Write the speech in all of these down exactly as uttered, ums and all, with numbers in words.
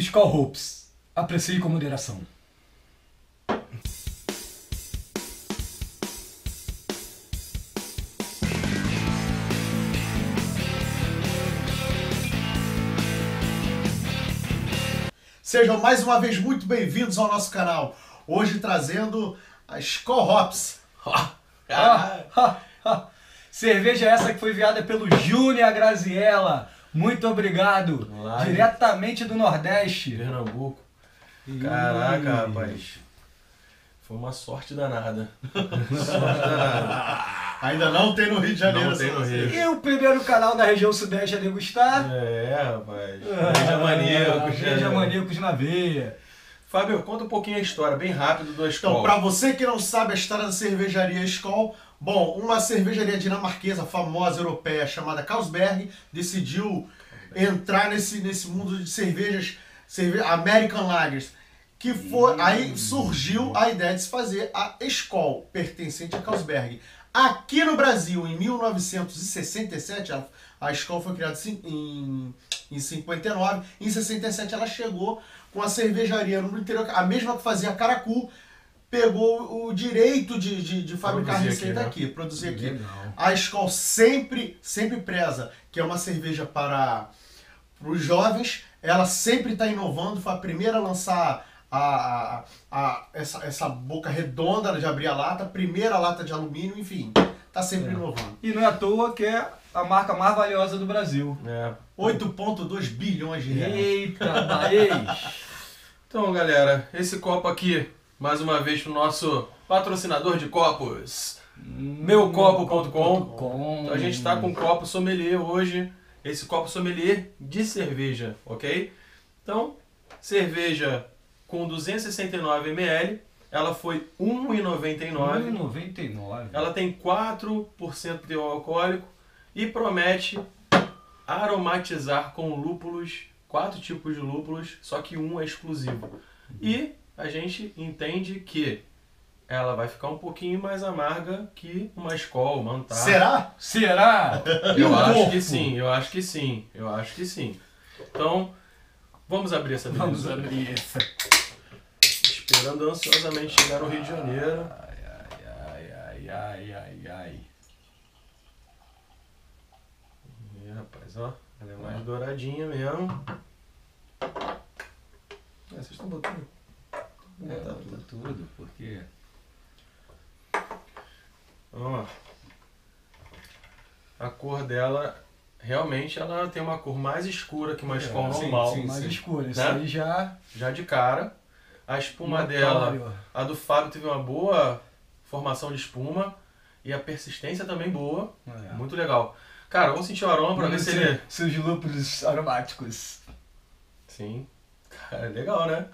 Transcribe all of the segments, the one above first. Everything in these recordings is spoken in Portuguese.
Skol Hops. Aprecie com moderação. Sejam mais uma vez muito bem-vindos ao nosso canal. Hoje trazendo a Skol Hops. Cerveja essa que foi enviada pelo Júnior Graziella. Muito obrigado. Olá, diretamente do Nordeste. Pernambuco. Caraca, Ih. rapaz. Foi uma sorte danada. sorte danada. Ainda não tem no Rio de Janeiro. Não tem no Rio. E o primeiro canal da região sudeste a degustar. É, rapaz. Breja Maníacos. Breja Maníacos na veia. Fábio, conta um pouquinho a história, bem rápido, do Skol. Então, para você que não sabe a história da cervejaria Skol, bom, uma cervejaria dinamarquesa, famosa, europeia, chamada Carlsberg, decidiu entrar nesse, nesse mundo de cervejas, cerve... American Lagers, que foi, aí surgiu a ideia de se fazer a Skol, pertencente a Carlsberg. Aqui no Brasil, em mil novecentos e sessenta e sete, a, a Skol foi criada em, em cinquenta e nove, em sessenta e sete ela chegou com a cervejaria no interior, a mesma que fazia a Caracu, pegou o direito de, de, de fabricar receita aqui, né? aqui, produzir aqui. Legal. A Skol sempre, sempre preza, que é uma cerveja para, para os jovens, ela sempre está inovando, foi a primeira a lançar a, a, a, essa, essa boca redonda de abrir a lata, primeira lata de alumínio, enfim, está sempre é. inovando. E não é à toa que é a marca mais valiosa do Brasil. É. oito vírgula dois bilhões de reais. Eita, mas... Então, galera, esse copo aqui... Mais uma vez para o nosso patrocinador de copos, meu copo ponto com. Então a gente está com um copo sommelier hoje, esse copo sommelier de cerveja, ok? Então, cerveja com duzentos e sessenta e nove mililitros, ela foi um real e noventa e nove centavos. Ela tem quatro por cento de teor alcoólico e promete aromatizar com lúpulos, quatro tipos de lúpulos, só que um é exclusivo. E... a gente entende que ela vai ficar um pouquinho mais amarga que uma Skol, uma Antarctica. Será? Será? Eu acho corpo? que sim, eu acho que sim, eu acho que sim. Então, vamos abrir essa bebida. Vamos abrir essa. Esperando ansiosamente chegar no Rio de Janeiro. Ai, ai, ai, ai, ai, ai. E, rapaz, ó, ela é mais ah. douradinha mesmo. É, vocês estão botando... É, tá tudo, tudo, porque... Ó, a cor dela, realmente, ela tem uma cor mais escura que uma Skol é, normal. Sim, sim, mais sim. escura, isso né? aí já... Já de cara. A espuma Notário. dela, a do Fábio teve uma boa formação de espuma e a persistência também boa, é. muito legal. Cara, vamos sentir o aroma pra ver se ele... Seus lúpulos aromáticos. Sim. Cara, legal, né?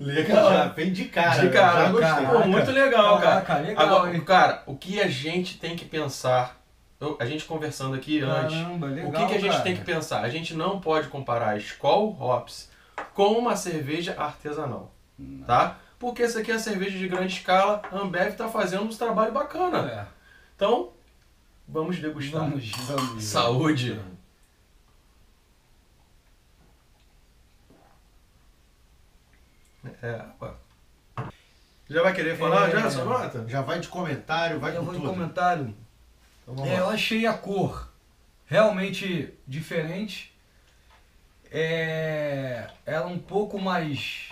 Legal, já vem de cara. De cara, já gostei. Caraca, Pô, muito legal, caraca, cara. Legal, Agora, hein? cara, o que a gente tem que pensar? Eu, a gente conversando aqui antes. Caramba, legal, o que, que a gente cara. tem que pensar? A gente não pode comparar a Skol Hops com uma cerveja artesanal, não. tá? Porque essa aqui é cerveja de grande escala. A Ambev está fazendo um trabalho bacana. É. Então, vamos degustar. Vamos, vamos. Saúde. É, pô. Já vai querer falar? É, já, sua nota? Já vai de comentário, vai eu com vou tudo. De comentário. Então, é, eu achei a cor realmente diferente. É, ela um pouco mais...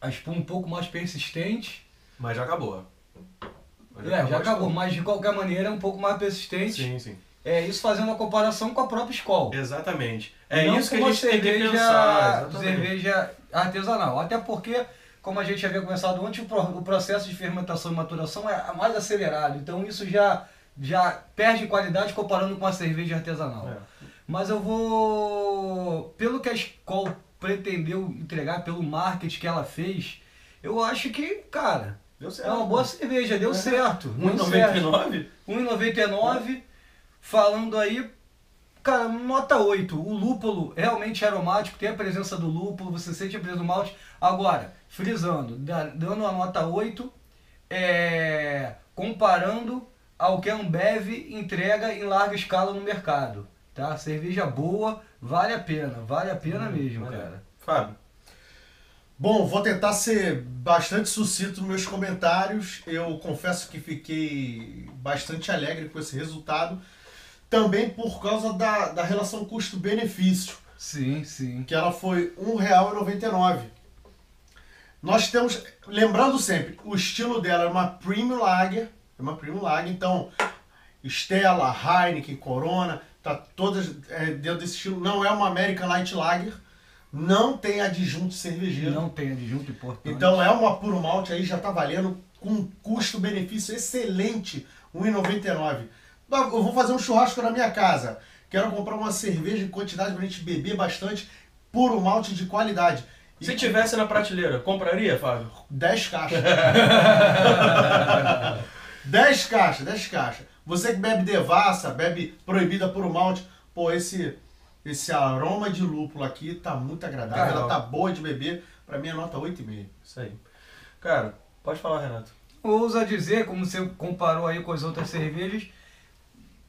A espuma um pouco mais persistente. Mas já acabou. Mas já é, acabou já acabou, mas de qualquer maneira é um pouco mais persistente. Sim, sim. É isso fazendo a comparação com a própria Skol. Exatamente. É não isso que a gente cerveja, tem que pensar. Exatamente. Cerveja artesanal. Até porque, como a gente havia começado antes, o processo de fermentação e maturação é mais acelerado. Então isso já, já perde qualidade comparando com a cerveja artesanal. É. Mas eu vou... Pelo que a Skol pretendeu entregar, pelo marketing que ela fez, eu acho que, cara, deu certo. É uma boa cerveja, deu é. certo. um real e noventa e nove centavos? um real e noventa e nove centavos. Falando aí, cara, nota oito. O lúpulo realmente é aromático, tem a presença do lúpulo, você sente a presença do malte. Agora, frisando, dando a nota oito, é, comparando ao que a Ambev entrega em larga escala no mercado. tá? Cerveja boa, vale a pena, vale a pena hum, mesmo, cara. cara. Fábio. Bom, vou tentar ser bastante sucinto nos meus comentários. Eu confesso que fiquei bastante alegre com esse resultado, também por causa da, da relação custo-benefício. Sim, sim. Que ela foi um real e noventa e nove centavos. Nós temos, lembrando sempre, o estilo dela é uma Premium Lager, é uma Premium Lager, então Stella, Heineken, Corona, tá todas é, dentro desse estilo. Não é uma American Light Lager. Não tem adjunto cervejeiro. Não tem adjunto importante. Então é uma puro malte aí, já tá valendo com um custo-benefício excelente, um real e noventa e nove centavos. Eu vou fazer um churrasco na minha casa. Quero comprar uma cerveja em quantidade pra gente beber bastante, puro malte de qualidade. E se tivesse na prateleira, compraria, Fábio? dez caixas. dez caixas, dez caixas. Você que bebe Devassa, bebe Proibida puro malte, pô, esse... Esse aroma de lúpulo aqui tá muito agradável, cara, ela tá boa de beber, pra mim é nota oito vírgula cinco. Isso aí. Cara, pode falar, Renato. Ousa dizer, como você comparou aí com as outras cervejas,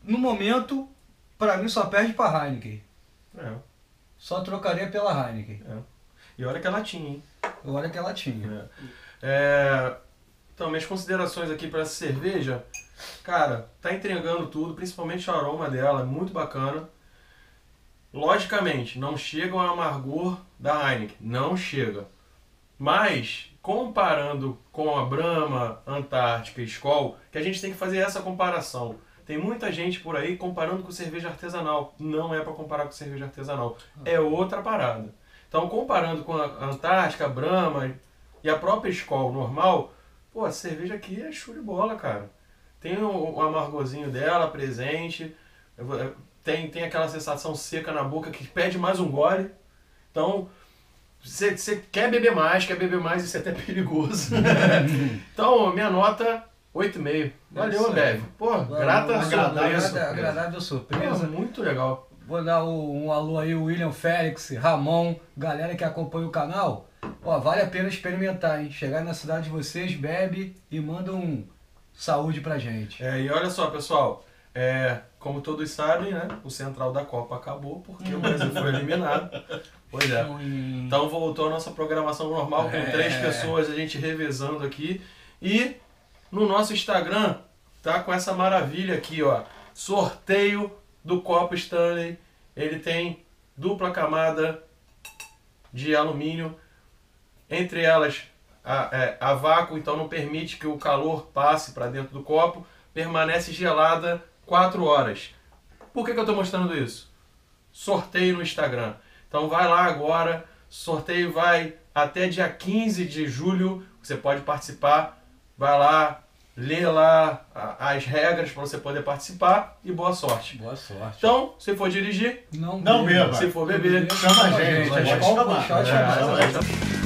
no momento, pra mim só perde pra Heineken. É. Só trocaria pela Heineken. É. E olha que ela tinha, hein? Olha que ela tinha. É. É... Então, minhas considerações aqui pra essa cerveja, cara, tá entregando tudo, principalmente o aroma dela, é muito bacana. Logicamente, não chega ao amargor da Heineken, não chega. Mas, comparando com a Brahma, Antártica e Skol, que a gente tem que fazer essa comparação. Tem muita gente por aí comparando com cerveja artesanal. Não é para comparar com cerveja artesanal, é outra parada. Então, comparando com a Antártica, a Brahma e a própria Skol normal, pô, a cerveja aqui é show de bola, cara. Tem o amargozinho dela presente, eu vou, Tem, tem aquela sensação seca na boca que pede mais um gole. Então, você quer beber mais, quer beber mais, isso é até perigoso. Então, minha nota, oito vírgula cinco. Valeu, Ambev. Pô, valeu, grata agradável, surpresa. Agradável surpresa. Pô, muito legal. Vou dar um alô aí, William Félix, Ramon, galera que acompanha o canal. Ó, vale a pena experimentar, hein? Chegar na cidade de vocês, bebe e manda um saúde pra gente. É, e olha só, pessoal. É, como todos sabem, né, o central da Copa acabou porque o Brasil foi eliminado. Pois é. Então voltou a nossa programação normal com é. três pessoas, a gente revezando aqui. E no nosso Instagram tá com essa maravilha aqui, ó. Sorteio do copo Stanley. Ele tem dupla camada de alumínio. Entre elas a, é, a vácuo, então não permite que o calor passe para dentro do copo. Permanece gelada quatro horas. Por que que eu estou mostrando isso? Sorteio no Instagram. Então vai lá agora. Sorteio vai até dia quinze de julho. Você pode participar. Vai lá, lê lá as regras para você poder participar. E boa sorte. Boa sorte. Então, se for dirigir, não, não beba. Se for beber, chama a gente. Pode chamar.